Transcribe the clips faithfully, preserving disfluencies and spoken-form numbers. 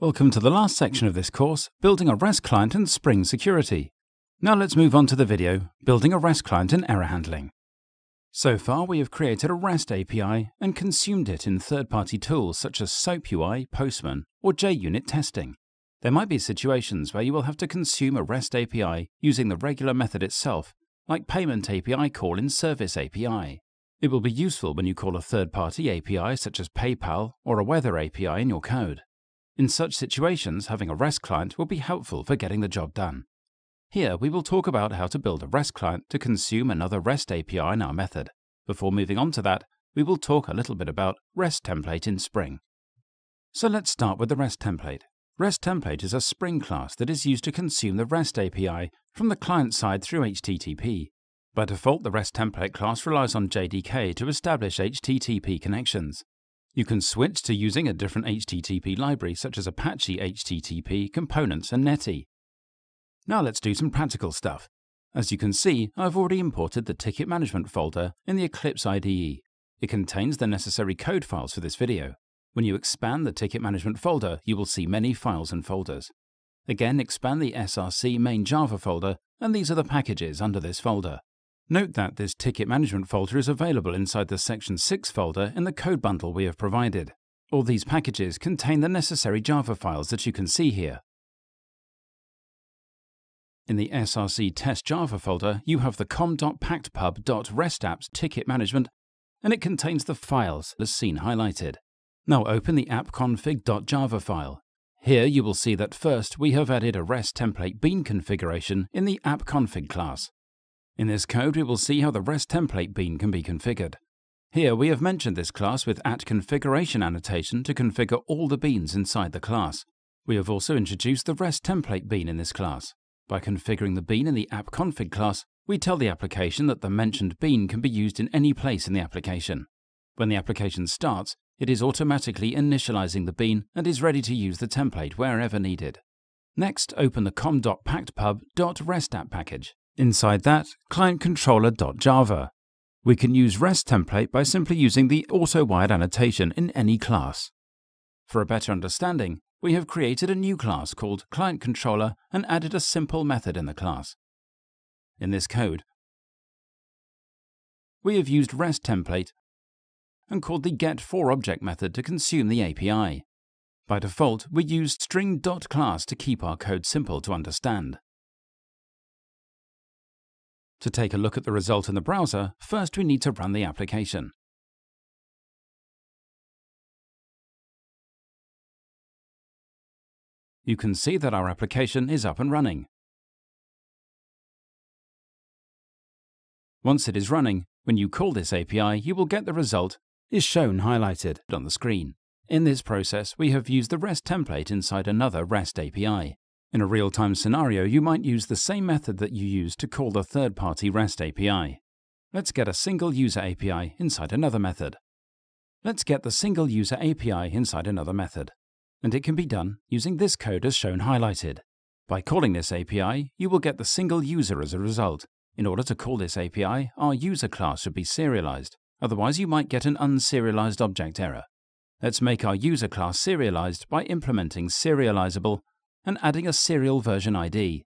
Welcome to the last section of this course, building a REST client and Spring security. Now let's move on to the video, building a REST client and error handling. So far we have created a REST A P I and consumed it in third-party tools such as SOAPUI, Postman, or JUnit testing. There might be situations where you will have to consume a REST A P I using the regular method itself, like Payment A P I call in Service A P I. It will be useful when you call a third-party A P I such as PayPal or a Weather A P I in your code. In such situations, having a REST client will be helpful for getting the job done. Here we will talk about how to build a REST client to consume another REST A P I in our method. Before moving on to that, we will talk a little bit about REST template in Spring. So let's start with the REST template. REST template is a Spring class that is used to consume the REST A P I from the client side through H T T P. By default, the REST template class relies on J D K to establish H T T P connections. You can switch to using a different H T T P library such as Apache H T T P Components and Netty. Now let's do some practical stuff. As you can see, I've already imported the ticket management folder in the Eclipse I D E. It contains the necessary code files for this video. When you expand the ticket management folder, you will see many files and folders. Again, expand the src main Java folder, and these are the packages under this folder. Note that this ticket management folder is available inside the section six folder in the code bundle we have provided. All these packages contain the necessary Java files that you can see here. In the src test Java folder, you have the com.pactpub.restapps ticket management, and it contains the files as seen highlighted. Now open the appconfig.java file. Here you will see that first we have added a REST template bean configuration in the appconfig class. In this code we will see how the REST template bean can be configured. Here we have mentioned this class with at configuration annotation to configure all the beans inside the class. We have also introduced the REST template bean in this class. By configuring the bean in the appconfig class, we tell the application that the mentioned bean can be used in any place in the application. When the application starts, it is automatically initializing the bean and is ready to use the template wherever needed. Next, open the com.pactpub.restapp package. Inside that, client controller dot java. We can use REST template by simply using the AutoWired annotation in any class. For a better understanding, we have created a new class called client controller and added a simple method in the class. In this code, we have used REST template and called the get for object method to consume the A P I. By default, we used string.class to keep our code simple to understand. To take a look at the result in the browser, first we need to run the application. You can see that our application is up and running. Once it is running, when you call this A P I, you will get the result is shown highlighted on the screen. In this process, we have used the REST template inside another REST A P I. In a real-time scenario, you might use the same method that you used to call the third-party REST A P I. Let's get a single user A P I inside another method. Let's get the single user A P I inside another method. And it can be done using this code as shown highlighted. By calling this A P I, you will get the single user as a result. In order to call this A P I, our user class should be serialized, otherwise you might get an unserialized object error. Let's make our user class serialized by implementing serializable and adding a serial version I D.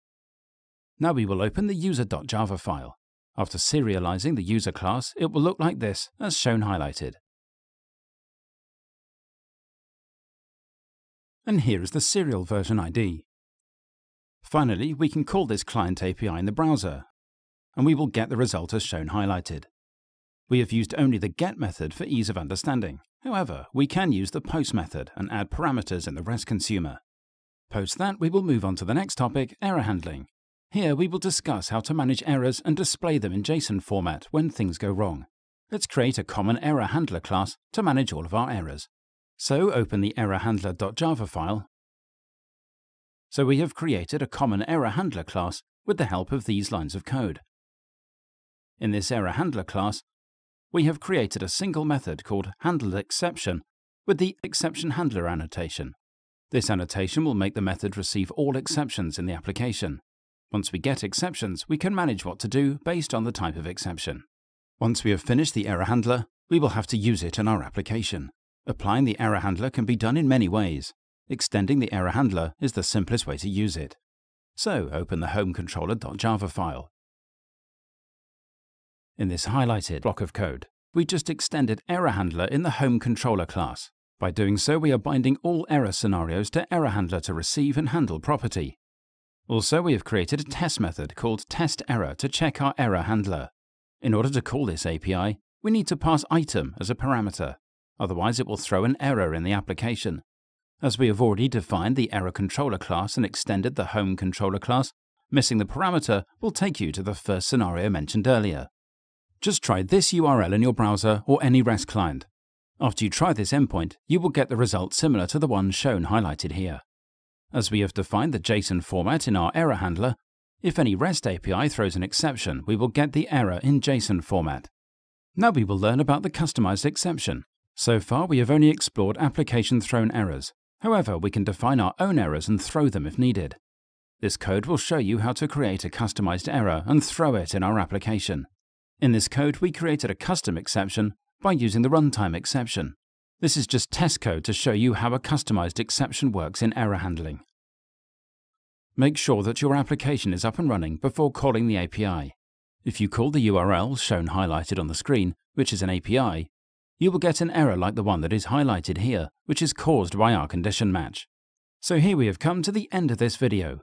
Now we will open the user.java file. After serializing the user class, it will look like this, as shown highlighted. And here is the serial version I D. Finally, we can call this client A P I in the browser, and we will get the result as shown highlighted. We have used only the get method for ease of understanding. However, we can use the post method and add parameters in the REST consumer. Post that, we will move on to the next topic, error handling. Here we will discuss how to manage errors and display them in JSON format when things go wrong. Let's create a common error handler class to manage all of our errors. So open the error handler dot java file. So we have created a common error handler class with the help of these lines of code. In this error handler class, we have created a single method called handled exception with the exception handler annotation. This annotation will make the method receive all exceptions in the application. Once we get exceptions, we can manage what to do based on the type of exception. Once we have finished the error handler, we will have to use it in our application. Applying the error handler can be done in many ways. extending the error handler is the simplest way to use it. So open the HomeController.java file. In this highlighted block of code, we just extended ErrorHandler in the HomeController class. By doing so, we are binding all error scenarios to ErrorHandler to receive and handle property. Also, we have created a test method called TestError to check our error handler. In order to call this A P I, we need to pass item as a parameter, otherwise it will throw an error in the application. As we have already defined the ErrorController class and extended the HomeController class, missing the parameter will take you to the first scenario mentioned earlier. Just try this U R L in your browser or any REST client. After you try this endpoint, you will get the result similar to the one shown highlighted here. As we have defined the JSON format in our error handler, if any REST A P I throws an exception, we will get the error in JSON format. Now we will learn about the customized exception. So far, we have only explored application-thrown errors. However, we can define our own errors and throw them if needed. This code will show you how to create a customized error and throw it in our application. In this code, we created a custom exception by using the runtime exception. This is just test code to show you how a customized exception works in error handling. Make sure that your application is up and running before calling the A P I. If you call the U R L shown highlighted on the screen, which is an A P I, you will get an error like the one that is highlighted here, which is caused by our condition match. So here we have come to the end of this video.